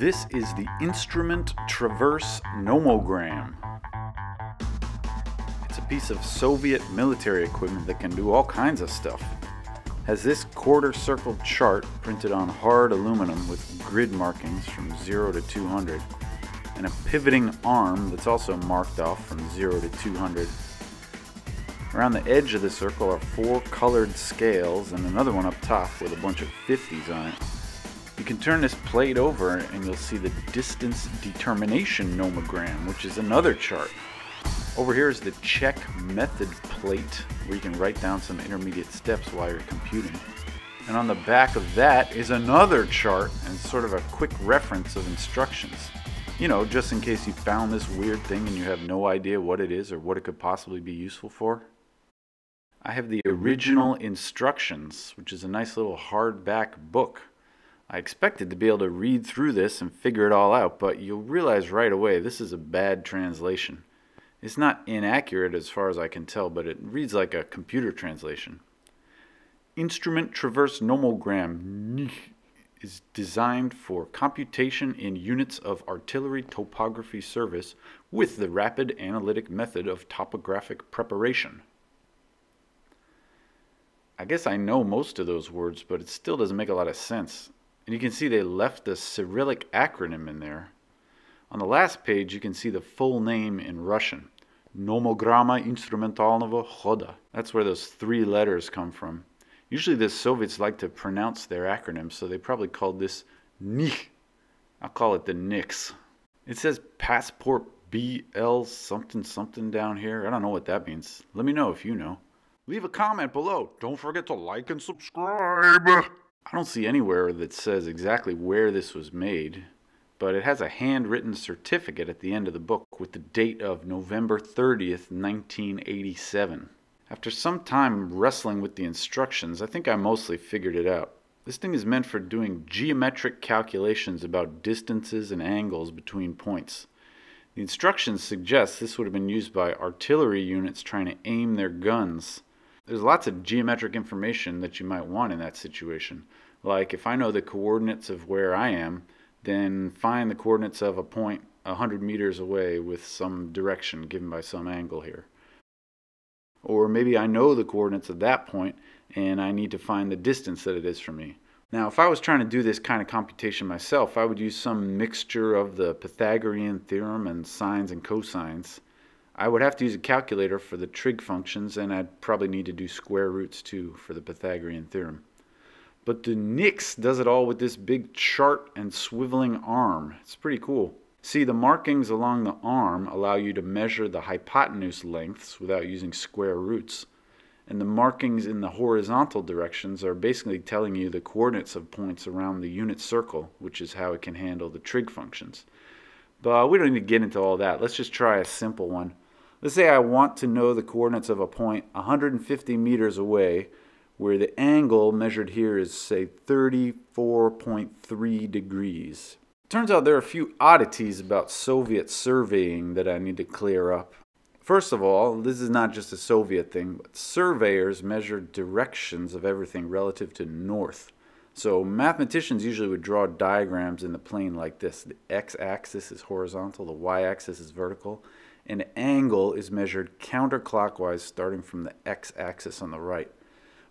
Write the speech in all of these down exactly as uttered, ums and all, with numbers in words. This is the Instrument Traverse Nomogram. It's a piece of Soviet military equipment that can do all kinds of stuff. Has this quarter circle chart printed on hard aluminum with grid markings from zero to two hundred, and a pivoting arm that's also marked off from zero to two hundred. Around the edge of the circle are four colored scales and another one up top with a bunch of fifties on it. You can turn this plate over and you'll see the Distance Determination Nomogram, which is another chart. Over here is the Check Method plate, where you can write down some intermediate steps while you're computing. And on the back of that is another chart and sort of a quick reference of instructions. You know, just in case you found this weird thing and you have no idea what it is or what it could possibly be useful for. I have the original instructions, which is a nice little hardback book. I expected to be able to read through this and figure it all out, but you'll realize right away this is a bad translation. It's not inaccurate as far as I can tell, but it reads like a computer translation. Instrument Traverse Nomogram is designed for computation in units of artillery topography service with the rapid analytic method of topographic preparation. I guess I know most of those words, but it still doesn't make a lot of sense. And you can see they left the Cyrillic acronym in there. On the last page, you can see the full name in Russian. Nomogramma Instrumentalnova Khoda. That's where those three letters come from. Usually the Soviets like to pronounce their acronyms, so they probably called this N I K. I'll call it the N I X. It says Passport B L something something down here. I don't know what that means. Let me know if you know. Leave a comment below. Don't forget to like and subscribe. I don't see anywhere that says exactly where this was made, but it has a handwritten certificate at the end of the book with the date of November thirtieth, nineteen eighty-seven. After some time wrestling with the instructions, I think I mostly figured it out. This thing is meant for doing geometric calculations about distances and angles between points. The instructions suggest this would have been used by artillery units trying to aim their guns. There's lots of geometric information that you might want in that situation. Like, if I know the coordinates of where I am, then find the coordinates of a point one hundred meters away with some direction given by some angle here. Or maybe I know the coordinates of that point and I need to find the distance that it is from me. Now, if I was trying to do this kind of computation myself, I would use some mixture of the Pythagorean theorem and sines and cosines. I would have to use a calculator for the trig functions, and I'd probably need to do square roots too for the Pythagorean theorem. But the N I X does it all with this big chart and swiveling arm. It's pretty cool. See, the markings along the arm allow you to measure the hypotenuse lengths without using square roots. And the markings in the horizontal directions are basically telling you the coordinates of points around the unit circle, which is how it can handle the trig functions. But we don't need to get into all that. Let's just try a simple one. Let's say I want to know the coordinates of a point one hundred fifty meters away, where the angle measured here is, say, thirty-four point three degrees. Turns out there are a few oddities about Soviet surveying that I need to clear up. First of all, this is not just a Soviet thing, but surveyors measured directions of everything relative to north. So mathematicians usually would draw diagrams in the plane like this. The x-axis is horizontal, the y-axis is vertical, and the angle is measured counterclockwise starting from the x-axis on the right.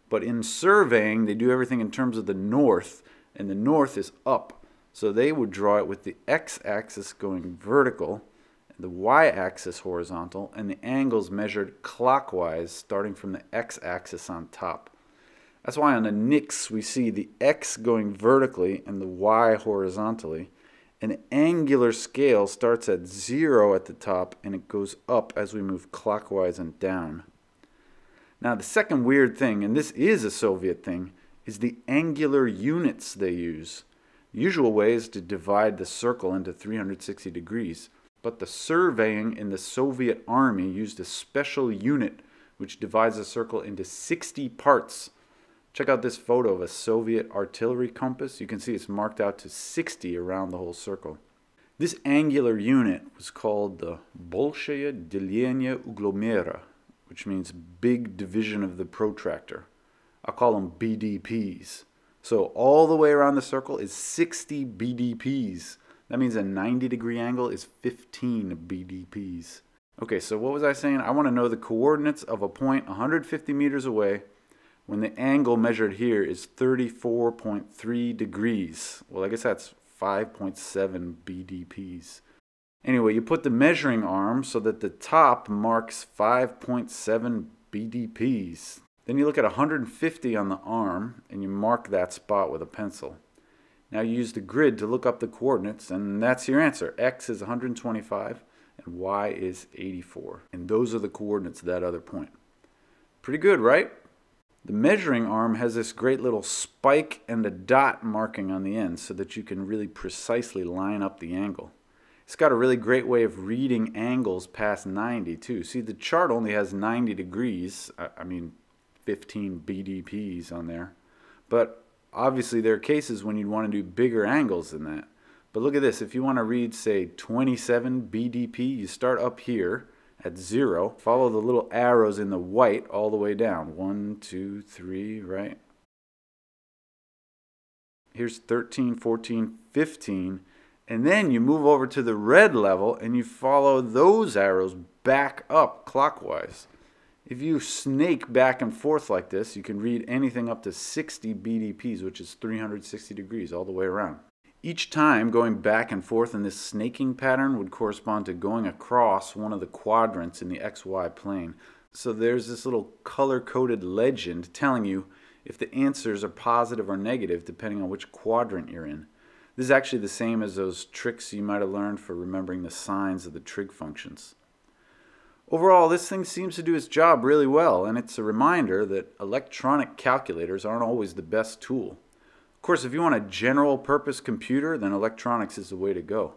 But in surveying, they do everything in terms of the north, and the north is up. So they would draw it with the x-axis going vertical, the y-axis horizontal, and the angles measured clockwise starting from the x-axis on top. That's why on the N I X we see the x going vertically and the y horizontally, and the angular scale starts at zero at the top and it goes up as we move clockwise and down. Now the second weird thing, and this is a Soviet thing, is the angular units they use. The usual way is to divide the circle into three hundred sixty degrees, but the surveying in the Soviet Army used a special unit which divides a circle into sixty parts. Check out this photo of a Soviet artillery compass. You can see it's marked out to sixty around the whole circle. This angular unit was called the Bolsheya Delenya Uglomera, which means Big Division of the Protractor. I'll call them B D Ps. So all the way around the circle is sixty B D Ps. That means a ninety degree angle is fifteen B D Ps. Okay, so what was I saying? I want to know the coordinates of a point one hundred fifty meters away when the angle measured here is thirty-four point three degrees. Well, I guess that's five point seven B D Ps. Anyway, you put the measuring arm so that the top marks five point seven B D Ps. Then you look at one hundred fifty on the arm and you mark that spot with a pencil. Now you use the grid to look up the coordinates, and that's your answer. X is one hundred twenty-five and Y is eighty-four. And those are the coordinates of that other point. Pretty good, right? The measuring arm has this great little spike and a dot marking on the end so that you can really precisely line up the angle. It's got a really great way of reading angles past ninety too. See, the chart only has ninety degrees, I mean fifteen B D Ps on there, but obviously there are cases when you'd want to do bigger angles than that. But look at this, if you want to read say twenty-seven B D P, you start up here at zero, follow the little arrows in the white all the way down. One, two, three, right? Here's thirteen, fourteen, fifteen, and then you move over to the red level and you follow those arrows back up clockwise. If you snake back and forth like this, you can read anything up to sixty B D Ps, which is three hundred sixty degrees all the way around. Each time going back and forth in this snaking pattern would correspond to going across one of the quadrants in the X Y plane. So there's this little color-coded legend telling you if the answers are positive or negative depending on which quadrant you're in. This is actually the same as those tricks you might have learned for remembering the signs of the trig functions. Overall, this thing seems to do its job really well, and it's a reminder that electronic calculators aren't always the best tool. Of course, if you want a general-purpose computer, then electronics is the way to go.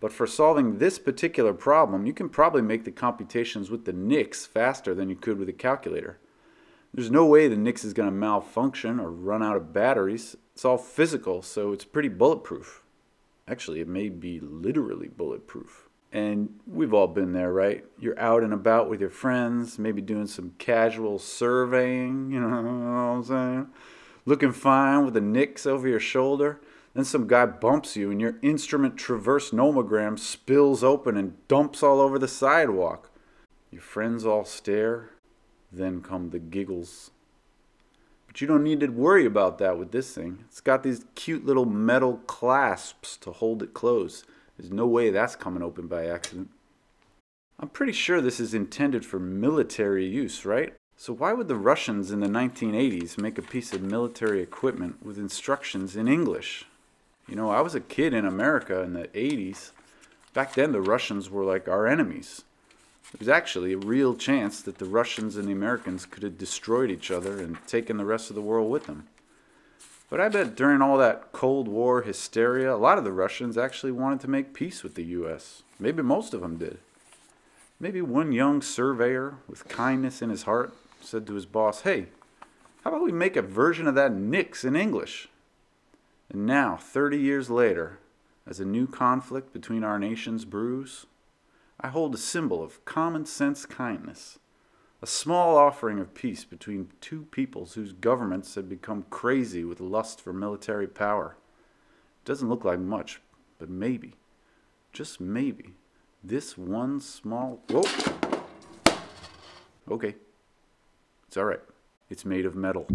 But for solving this particular problem, you can probably make the computations with the N I C S faster than you could with a calculator. There's no way the N I C S is going to malfunction or run out of batteries. It's all physical, so it's pretty bulletproof. Actually, it may be literally bulletproof. And we've all been there, right? You're out and about with your friends, maybe doing some casual surveying, you know what I'm saying? Looking fine with the N I C S over your shoulder. Then some guy bumps you and your Instrument Traverse Nomogram spills open and dumps all over the sidewalk. Your friends all stare, then come the giggles. But you don't need to worry about that with this thing. It's got these cute little metal clasps to hold it closed. There's no way that's coming open by accident. I'm pretty sure this is intended for military use, right? So why would the Russians in the nineteen eighties make a piece of military equipment with instructions in English? You know, I was a kid in America in the eighties. Back then the Russians were like our enemies. There was actually a real chance that the Russians and the Americans could have destroyed each other and taken the rest of the world with them. But I bet during all that Cold War hysteria, a lot of the Russians actually wanted to make peace with the U S. Maybe most of them did. Maybe one young surveyor, with kindness in his heart, said to his boss, "Hey, how about we make a version of that N I C S in English?" And now, thirty years later, as a new conflict between our nations brews, I hold a symbol of common sense kindness. A small offering of peace between two peoples whose governments had become crazy with lust for military power. It doesn't look like much, but maybe, just maybe, this one small... Whoa! Okay. It's alright. It's made of metal.